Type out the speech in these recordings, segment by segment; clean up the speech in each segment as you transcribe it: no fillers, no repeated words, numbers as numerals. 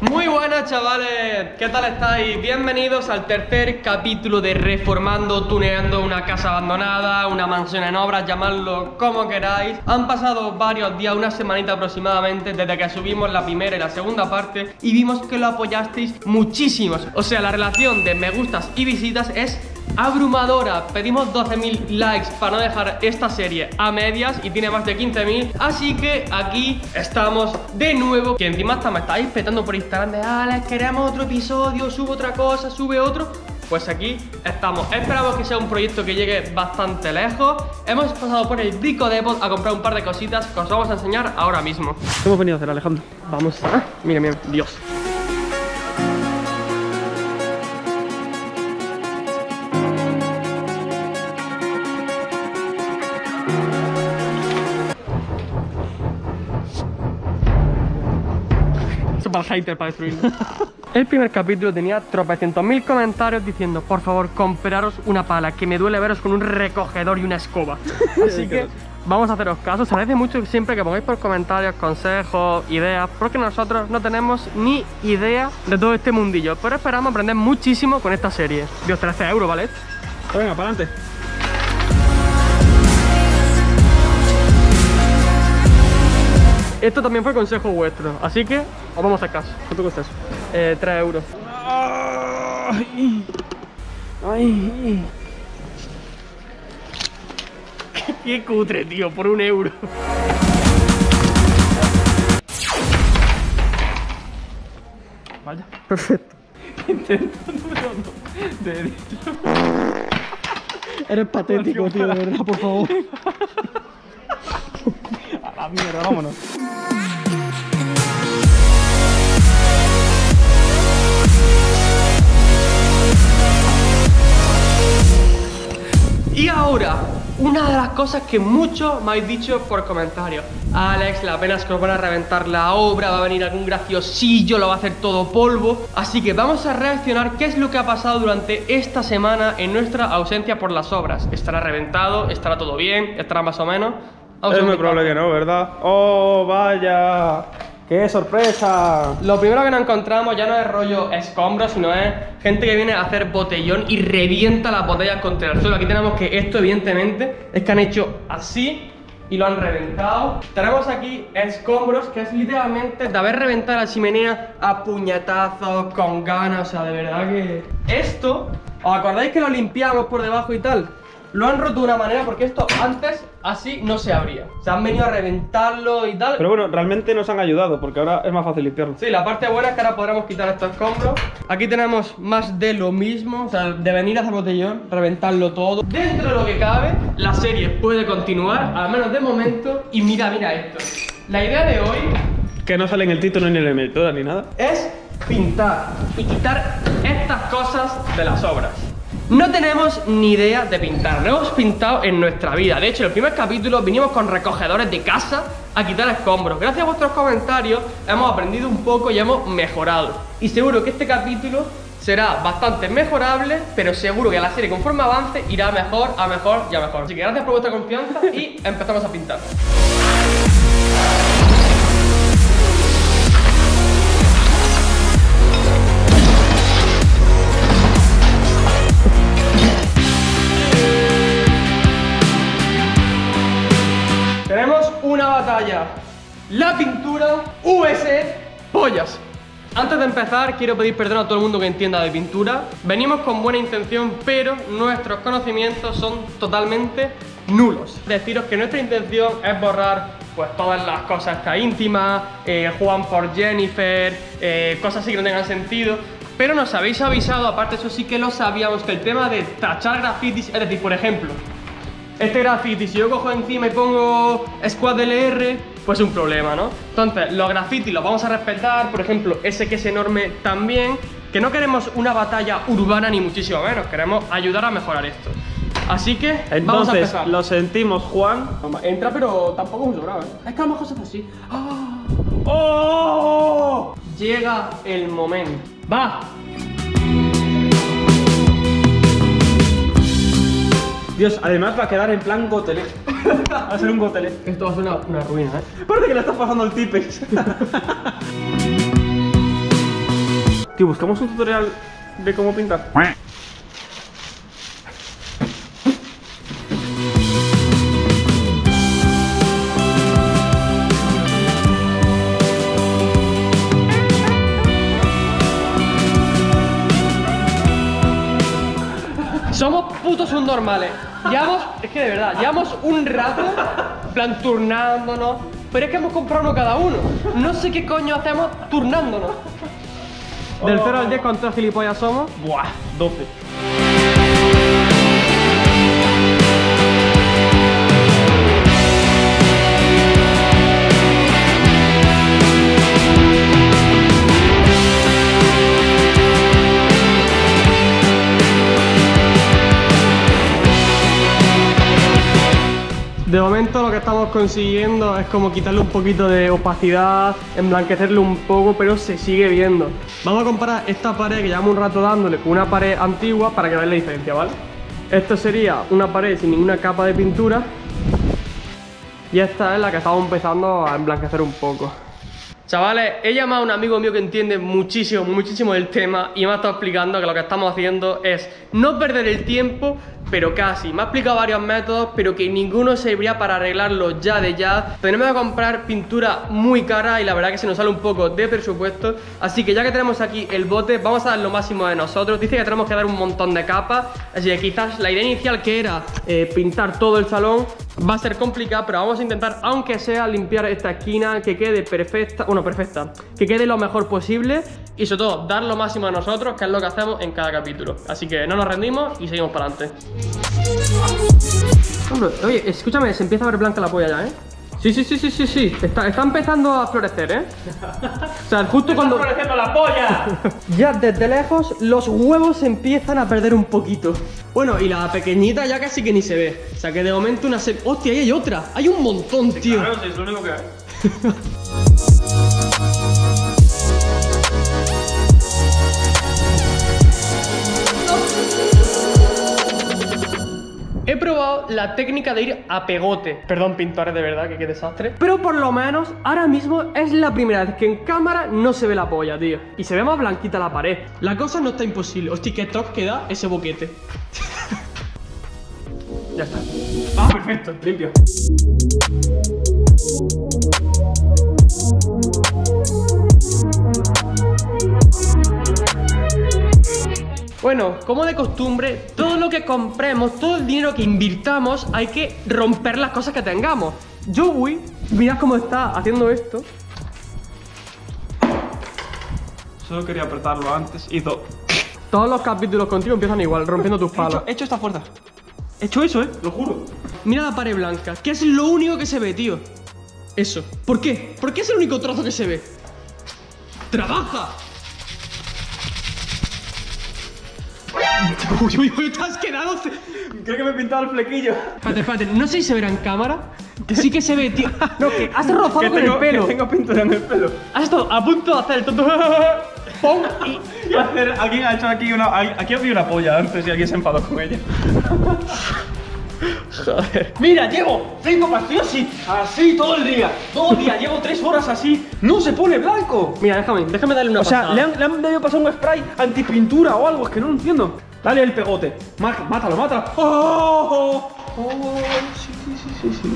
Muy buenas, chavales, ¿qué tal estáis? Bienvenidos al tercer capítulo de Reformando, tuneando una casa abandonada, una mansión en obras, llamadlo como queráis. Han pasado varios días, una semanita aproximadamente, desde que subimos la primera y la segunda parte, y vimos que lo apoyasteis muchísimos. O sea, la relación de me gustas y visitas es abrumadora. Pedimos 12.000 likes para no dejar esta serie a medias y tiene más de 15.000, así que aquí estamos de nuevo. Que encima hasta me estáis petando por Instagram de Alex, queremos otro episodio, sube otra cosa, sube otro. Pues aquí estamos. Esperamos que sea un proyecto que llegue bastante lejos. Hemos pasado por el Brico Depot a comprar un par de cositas que os vamos a enseñar ahora mismo. ¿Qué hemos venido a hacer, Alejandro? Vamos a... mira, mira, Dios. Para el hater, para destruirlo. El primer capítulo tenía tropecientos mil comentarios diciendo: por favor, compraros una pala, que me duele veros con un recogedor y una escoba. Así que vamos a haceros caso. Os agradece mucho siempre que pongáis por comentarios consejos, ideas, porque nosotros no tenemos ni idea de todo este mundillo, pero esperamos aprender muchísimo con esta serie. Dios, 13 euros, ¿vale? Venga, para adelante. Esto también fue consejo vuestro, así que os vamos a hacer caso. ¿Cuánto cuesta eso? 3 euros. Ay, ay. Qué cutre, tío, por 1 euro. Vaya, perfecto. Intento número 2 de edición. Eres patético, tío, de verdad, por favor. A la mierda, vámonos. Y ahora, una de las cosas que muchos me habéis dicho por comentarios: Alex, la pena es que os van a reventar la obra, va a venir algún graciosillo, lo va a hacer todo polvo. Así que vamos a reaccionar qué es lo que ha pasado durante esta semana en nuestra ausencia por las obras. ¿Estará reventado? ¿Estará todo bien? ¿Estará más o menos? Es muy probable que no, ¿verdad? ¡Oh, vaya! ¡Qué sorpresa! Lo primero que nos encontramos ya no es rollo escombros, sino es gente que viene a hacer botellón y revienta las botellas contra el suelo. Aquí tenemos que esto, evidentemente, es que han hecho así y lo han reventado. Tenemos aquí escombros, que es literalmente de haber reventado la chimenea a puñetazos, con ganas. O sea, de verdad que... esto, ¿os acordáis que lo limpiamos por debajo y tal? Lo han roto de una manera porque esto antes así no se abría. Se han venido a reventarlo y tal. Pero bueno, realmente nos han ayudado porque ahora es más fácil limpiarlo. Sí, la parte buena es que ahora podremos quitar estos escombros. Aquí tenemos más de lo mismo. O sea, de venir a hacer botellón, reventarlo todo. Dentro de lo que cabe, la serie puede continuar, al menos de momento. Y mira, mira esto. La idea de hoy, que no sale en el título ni en el monitor ni nada, es pintar y quitar estas cosas de las obras. No tenemos ni idea de pintar, no hemos pintado en nuestra vida. De hecho, en el primer capítulo vinimos con recogedores de casa a quitar escombros. Gracias a vuestros comentarios hemos aprendido un poco y hemos mejorado. Y seguro que este capítulo será bastante mejorable, pero seguro que la serie conforme avance irá mejor, a mejor y a mejor. Así que gracias por vuestra confianza y empezamos a pintar. Tenemos una batalla: la pintura US Pollas. Antes de empezar, quiero pedir perdón a todo el mundo que entienda de pintura. Venimos con buena intención, pero nuestros conocimientos son totalmente nulos. Deciros que nuestra intención es borrar pues todas las cosas que íntimas, Juan por Jennifer, cosas así que no tengan sentido. Pero nos habéis avisado, aparte eso sí que lo sabíamos, que el tema de tachar grafitis, es decir, por ejemplo, este graffiti, si yo cojo encima y pongo Squad LR, pues es un problema, ¿no? Entonces, los grafitis los vamos a respetar, por ejemplo, ese que es enorme también, que no queremos una batalla urbana ni muchísimo menos, queremos ayudar a mejorar esto. Así que, entonces, vamos a empezar. Entonces, lo sentimos, Juan. Entra, pero tampoco mucho bravo, ¿eh? Es que a lo mejor se hace así. ¡Oh! ¡Oh! Llega el momento. ¡Va! Dios, además va a quedar en plan gotelé. Va a ser un gotelé. Esto va a ser una ruina, ¿eh? Parece que le estás pasando el tipex. Tío, buscamos un tutorial de cómo pintar. Somos putos subnormales. Llevamos, es que de verdad, llevamos un rato plan turnándonos, pero es que hemos comprado uno cada uno. No sé qué coño hacemos turnándonos. Del 0 al 10, ¿cuántos gilipollas somos? Buah, 12. De momento lo que estamos consiguiendo es como quitarle un poquito de opacidad, emblanquecerle un poco, pero se sigue viendo. Vamos a comparar esta pared que llevamos un rato dándole con una pared antigua para que veáis la diferencia, ¿vale? Esto sería una pared sin ninguna capa de pintura y esta es la que estamos empezando a emblanquecer un poco. Chavales, he llamado a un amigo mío que entiende muchísimo, muchísimo del tema y me ha estado explicando que lo que estamos haciendo es no perder el tiempo, pero casi. Me ha explicado varios métodos, pero que ninguno serviría para arreglarlo ya de ya. Tenemos que comprar pintura muy cara y la verdad que se nos sale un poco de presupuesto. Así que ya que tenemos aquí el bote, vamos a dar lo máximo de nosotros. Dice que tenemos que dar un montón de capas, así que quizás la idea inicial que era pintar todo el salón va a ser complicada, pero vamos a intentar, aunque sea, limpiar esta esquina, que quede perfecta, bueno, perfecta, que quede lo mejor posible y sobre todo dar lo máximo a nosotros, que es lo que hacemos en cada capítulo. Así que no nos rendimos y seguimos para adelante. Hombre, oye, escúchame, se empieza a ver blanca la polla ya, ¿eh? Sí, está empezando a florecer, ¿eh? O sea, justo cuando... ¡Está floreciendo la polla! Ya desde lejos los huevos se empiezan a perder un poquito. Bueno, y la pequeñita ya casi que ni se ve. O sea, que de momento una se... ¡Hostia, ahí hay otra! ¡Hay un montón, sí, tío! Claro, sí, es lo único que hay. He probado la técnica de ir a pegote. Perdón, pintores, de verdad, que qué desastre. Pero por lo menos ahora mismo es la primera vez que en cámara no se ve la polla, tío. Y se ve más blanquita la pared. La cosa no está imposible. Hostia, qué toque que da ese boquete. Ya está. Ah, perfecto, limpio. Bueno, como de costumbre, todo lo que compremos, todo el dinero que invirtamos, hay que romper las cosas que tengamos. Yo voy, mirad cómo está haciendo esto. Solo quería apretarlo antes y todo. Todos los capítulos contigo empiezan igual, rompiendo tus palos. He hecho esta fuerza. He hecho eso, ¿eh? Lo juro. Mira la pared blanca, que es lo único que se ve, tío. Eso. ¿Por qué? ¿Por qué es el único trozo que se ve? ¡Trabaja! Uy, te has quedado. Creo que me he pintado el flequillo. Espérate, no sé si se verá en cámara. Que sí que se ve, tío. No, que has rozado que con tengo, el pelo. Que tengo pintura en el pelo. Has estado a punto de hacer el tonto. ¡Pum! Y hacer. Aquí ha hecho aquí una. Aquí había una polla antes y alguien se enfadó con ella. Joder. Mira, llevo. Tengo pastidosis. Así todo el día. Todo el día. Llevo 3 horas así. No se pone blanco. Mira, déjame darle una pasada. O sea, le han debido pasar un spray antipintura o algo. Es que no lo entiendo. Dale el pegote. Mátalo, mátalo. ¡Oh! ¡Oh! Sí.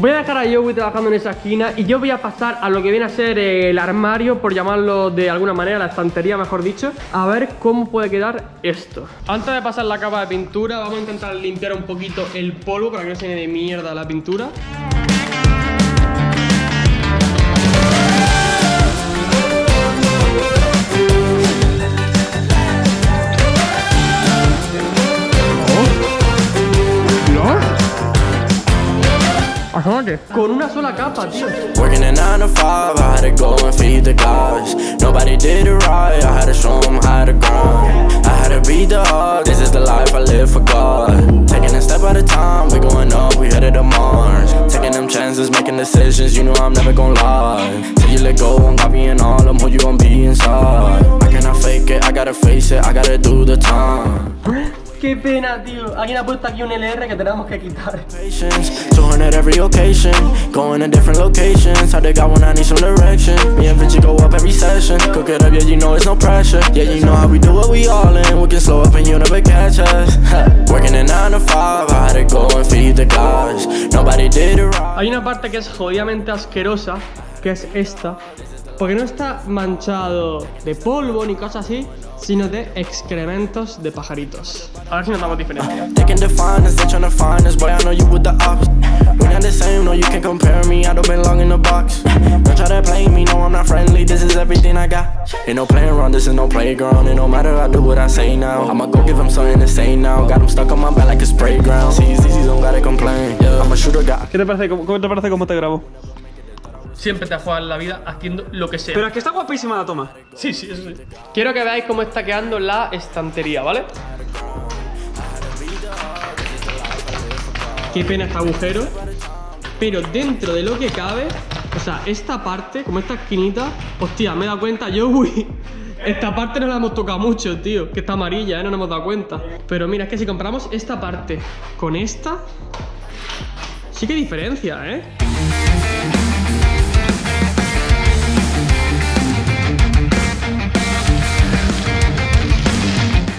Voy a dejar a Joey trabajando en esa esquina y yo voy a pasar a lo que viene a ser el armario, por llamarlo de alguna manera, la estantería mejor dicho, a ver cómo puede quedar esto. Antes de pasar la capa de pintura vamos a intentar limpiar un poquito el polvo para que no se llene de mierda la pintura. Con una sola capa, tío. Qué pena, tío. Alguien ha puesto aquí un LR que tenemos que quitar. Hay una parte que es jodidamente asquerosa, que es esta, porque no está manchado de polvo ni cosas así, sino de excrementos de pajaritos. A ver si notamos diferencia. ¿Qué te parece? ¿Cómo te grabo? Siempre te has jugado en la vida haciendo lo que sea. Pero es que está guapísima la toma. Sí, sí, eso sí. Quiero que veáis cómo está quedando la estantería, ¿vale? Qué pena este agujero. Pero dentro de lo que cabe, o sea, esta parte, como esta esquinita, hostia, me he dado cuenta yo, uy. Esta parte no la hemos tocado mucho, tío. Que está amarilla, ¿eh? No nos hemos dado cuenta. Pero mira, es que si comparamos esta parte con esta, sí que diferencia, ¿eh?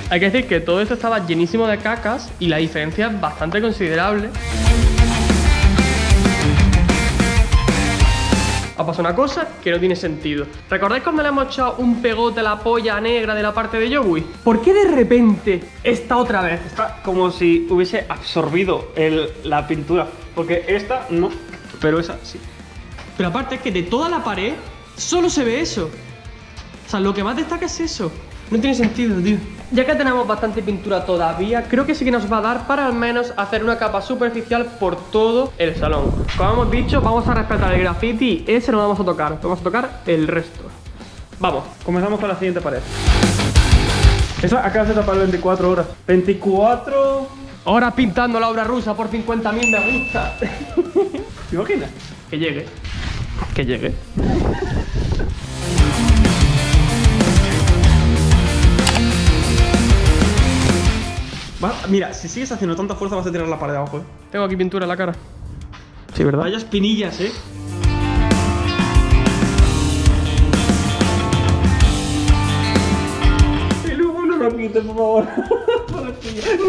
Hay que decir que todo esto estaba llenísimo de cacas y la diferencia es bastante considerable. Ha pasado una cosa que no tiene sentido. ¿Recordáis cuando le hemos echado un pegote a la polla negra de la parte de Joey? ¿Por qué de repente esta otra vez? Está como si hubiese absorbido la pintura, porque esta no, pero esa sí. Pero aparte es que de toda la pared solo se ve eso. O sea, lo que más destaca es eso. No tiene sentido, tío. Ya que tenemos bastante pintura todavía, creo que sí que nos va a dar para al menos hacer una capa superficial por todo el salón. Como hemos dicho, vamos a respetar el graffiti y ese no lo vamos a tocar. Vamos a tocar el resto. Vamos, comenzamos con la siguiente pared. Esa acaba de tapar 24 horas. 24 horas pintando la obra rusa por 50.000 me gusta. ¿Te imaginas? Que llegue. Que llegue. Mira, si sigues haciendo tanta fuerza vas a tirar la pared de abajo, ¿eh? Tengo aquí pintura en la cara. Sí, ¿verdad? Vaya espinillas, ¿eh? Y luego no lo pintes, por favor.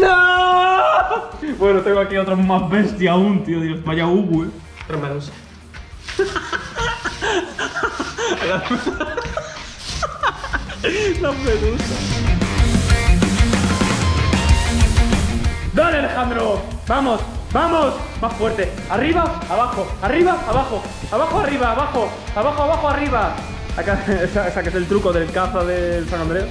¡No! Bueno, tengo aquí otra más bestia aún, tío. Dios, vaya Hugo, ¿eh? Romanos. La medusa. ¡Dale, Alejandro! ¡Vamos! ¡Vamos! Más fuerte. Arriba, abajo. Arriba, abajo. Abajo, arriba, abajo. Abajo, abajo, arriba. Acá, esa que es el truco del caza del San Andrés.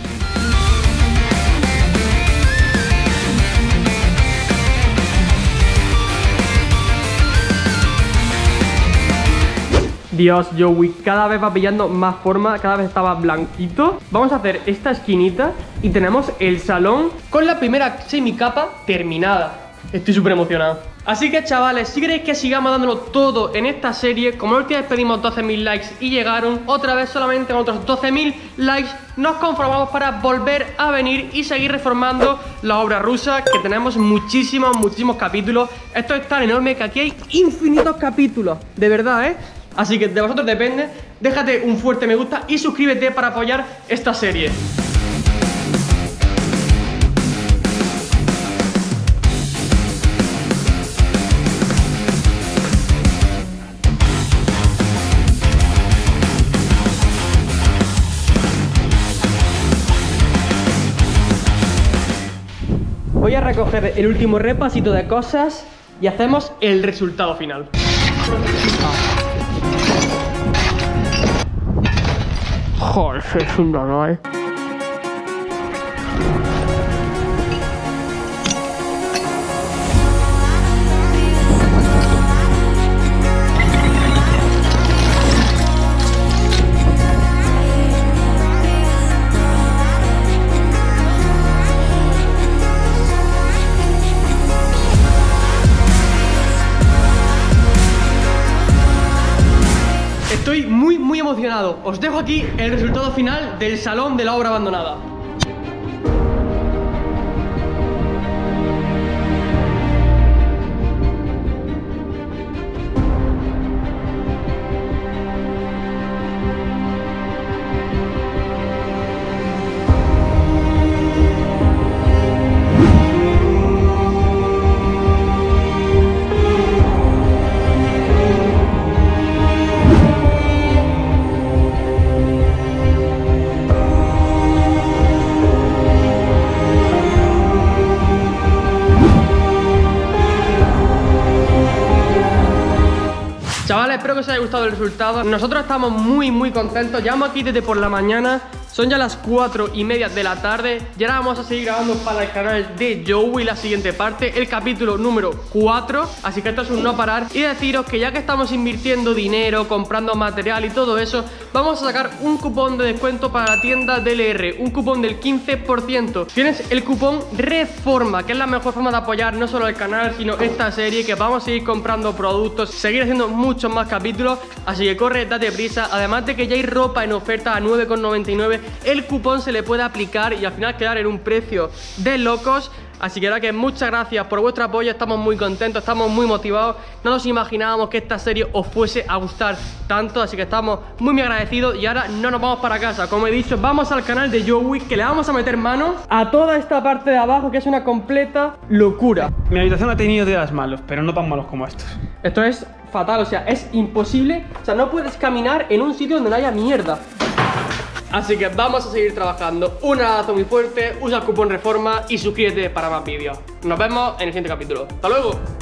Dios, Joey, cada vez va pillando más forma, cada vez estaba blanquito. Vamos a hacer esta esquinita y tenemos el salón con la primera semicapa terminada. Estoy súper emocionado. Así que, chavales, si queréis que sigamos dándolo todo en esta serie, como la última vez pedimos 12.000 likes y llegaron, otra vez solamente con otros 12.000 likes nos conformamos para volver a venir y seguir reformando la obra rusa, que tenemos muchísimos, muchísimos capítulos. Esto es tan enorme que aquí hay infinitos capítulos, de verdad, ¿eh? Así que de vosotros depende, déjate un fuerte me gusta y suscríbete para apoyar esta serie. Voy a recoger el último repasito de cosas y hacemos el resultado final. Joder, es un dolor, ¿eh? Estoy muy, muy emocionado. Os dejo aquí el resultado final del salón de la obra abandonada. espero que os haya gustado el resultado. Nosotros estamos muy contentos. Llevamos aquí desde por la mañana. Son ya las 4:30 de la tarde. Y ahora vamos a seguir grabando para el canal de Joey la siguiente parte, el capítulo número 4. Así que esto es un no parar. Y deciros que ya que estamos invirtiendo dinero, comprando material y todo eso, vamos a sacar un cupón de descuento para la tienda DLR. Un cupón del 15%. Tienes el cupón REFORMA, que es la mejor forma de apoyar no solo el canal, sino esta serie, que vamos a seguir comprando productos, seguir haciendo muchos más capítulos. Así que corre, date prisa. Además de que ya hay ropa en oferta a 9,99€. El cupón se le puede aplicar y al final quedar en un precio de locos. Así que ahora que muchas gracias por vuestro apoyo. Estamos muy contentos, estamos muy motivados. No nos imaginábamos que esta serie os fuese a gustar tanto, así que estamos muy agradecidos. Y ahora no nos vamos para casa. Como he dicho, vamos al canal de Joey, que le vamos a meter mano a toda esta parte de abajo, que es una completa locura. Mi habitación ha tenido días malos, pero no tan malos como estos. Esto es fatal, o sea, es imposible. O sea, no puedes caminar en un sitio donde no haya mierda. Así que vamos a seguir trabajando. Un abrazo muy fuerte, usa el cupón REFORMA y suscríbete para más vídeos. Nos vemos en el siguiente capítulo. ¡Hasta luego!